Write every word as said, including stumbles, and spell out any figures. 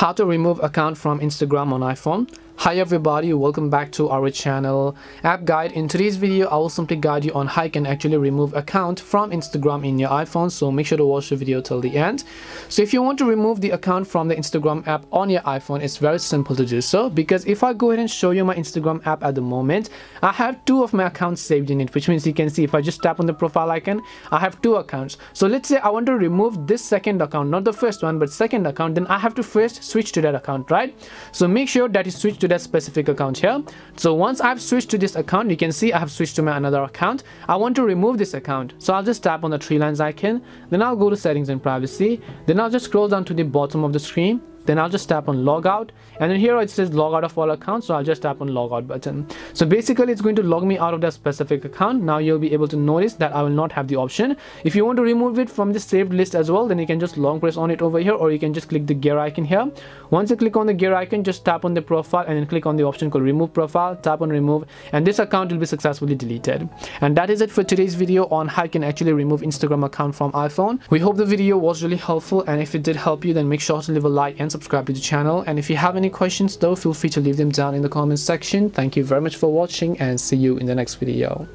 How to remove account from Instagram on iPhone. Hi everybody, welcome back to our channel App Guide. In today's video I will simply guide you on how you can actually remove account from Instagram in your iPhone, so make sure to watch the video till the end. So if you want to remove the account from the Instagram app on your iPhone, it's very simple to do so, because if I go ahead and show you my Instagram app at the moment, I have two of my accounts saved in it, which means you can see if I just tap on the profile icon, I have two accounts. So let's say I want to remove this second account, not the first one but second account, then I have to first switch to that account, right? So make sure that you switch to that specific account here. So once I've switched to this account, you can see I have switched to my another account. I want to remove this account, so I'll just tap on the three lines icon, then I'll go to settings and privacy, then I'll just scroll down to the bottom of the screen, then I'll just tap on log out, and then here it says log out of all accounts, so I'll just tap on log out button. So basically it's going to log me out of that specific account. Now you'll be able to notice that I will not have the option. If you want to remove it from the saved list as well, then you can just long press on it over here, or you can just click the gear icon here. Once you click on the gear icon, just tap on the profile and then click on the option called remove profile, tap on remove, and this account will be successfully deleted. And that is it for today's video on how you can actually remove Instagram account from iPhone. We hope the video was really helpful, and if it did help you, then make sure to leave a like and subscribe to the channel. And if you have any questions though, feel free to leave them down in the comments section. Thank you very much for watching, and see you in the next video.